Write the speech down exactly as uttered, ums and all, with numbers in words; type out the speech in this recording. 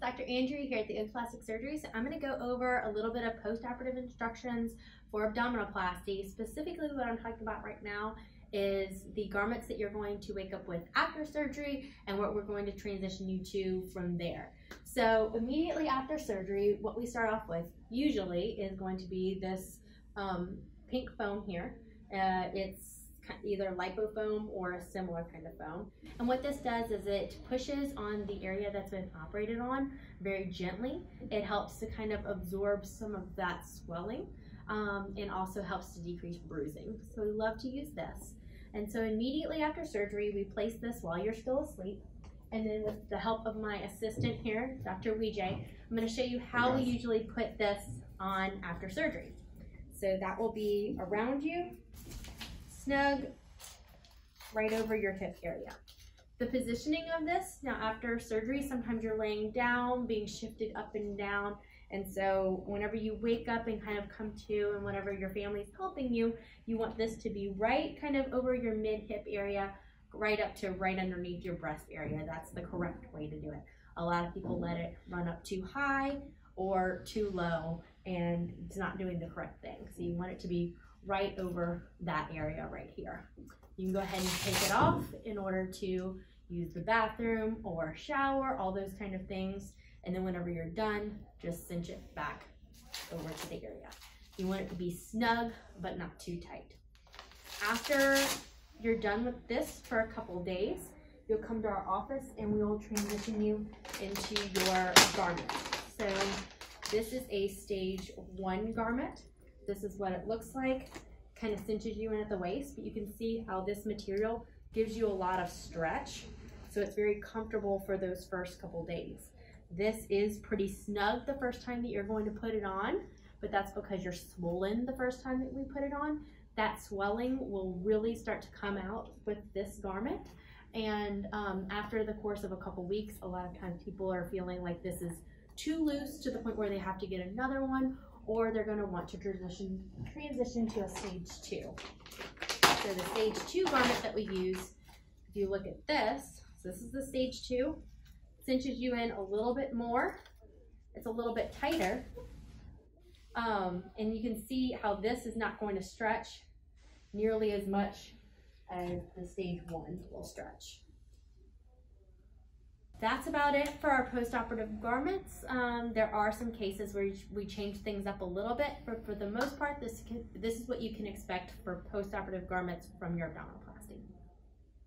it's Doctor Andrew here at the Oaks Plastic Surgery. So I'm going to go over a little bit of post-operative instructions for abdominoplasty. Specifically what I'm talking about right now is the garments that you're going to wake up with after surgery and what we're going to transition you to from there. So immediately after surgery, what we start off with usually is going to be this um, pink foam here. Uh, it's either lipofoam or a similar kind of foam. And what this does is it pushes on the area that's been operated on very gently. It helps to kind of absorb some of that swelling um, and also helps to decrease bruising. So we love to use this. And so immediately after surgery, we place this while you're still asleep. And then with the help of my assistant here, Doctor Wijay, I'm going to show you how we usually put this on after surgery. So that will be around you, snug right over your hip area. The positioning of this, now after surgery, sometimes you're laying down, being shifted up and down. And so whenever you wake up and kind of come to, and whenever your family's helping you, you want this to be right kind of over your mid hip area, right up to right underneath your breast area. That's the correct way to do it. A lot of people let it run up too high or too low, and it's not doing the correct thing. So you want it to be right over that area right here. You can go ahead and take it off in order to use the bathroom or shower, all those kind of things. And then whenever you're done, just cinch it back over to the area. You want it to be snug, but not too tight. After you're done with this for a couple days, you'll come to our office and we will transition you into your garment. So this is a stage one garment. This is what it looks like, kind of cinches you in at the waist, but you can see how this material gives you a lot of stretch. So it's very comfortable for those first couple days. This is pretty snug the first time that you're going to put it on, but that's because you're swollen the first time that we put it on. That swelling will really start to come out with this garment. And um, after the course of a couple weeks, a lot of times people are feeling like this is too loose to the point where they have to get another one, or they're going to want to transition, transition to a stage two. So the stage two garment that we use, if you look at this, so this is the stage two, cinches you in a little bit more. It's a little bit tighter. Um, and you can see how this is not going to stretch nearly as much as the stage one will stretch. That's about it for our post-operative garments. Um, there are some cases where we change things up a little bit, but for the most part, this, can, this is what you can expect for post-operative garments from your abdominal.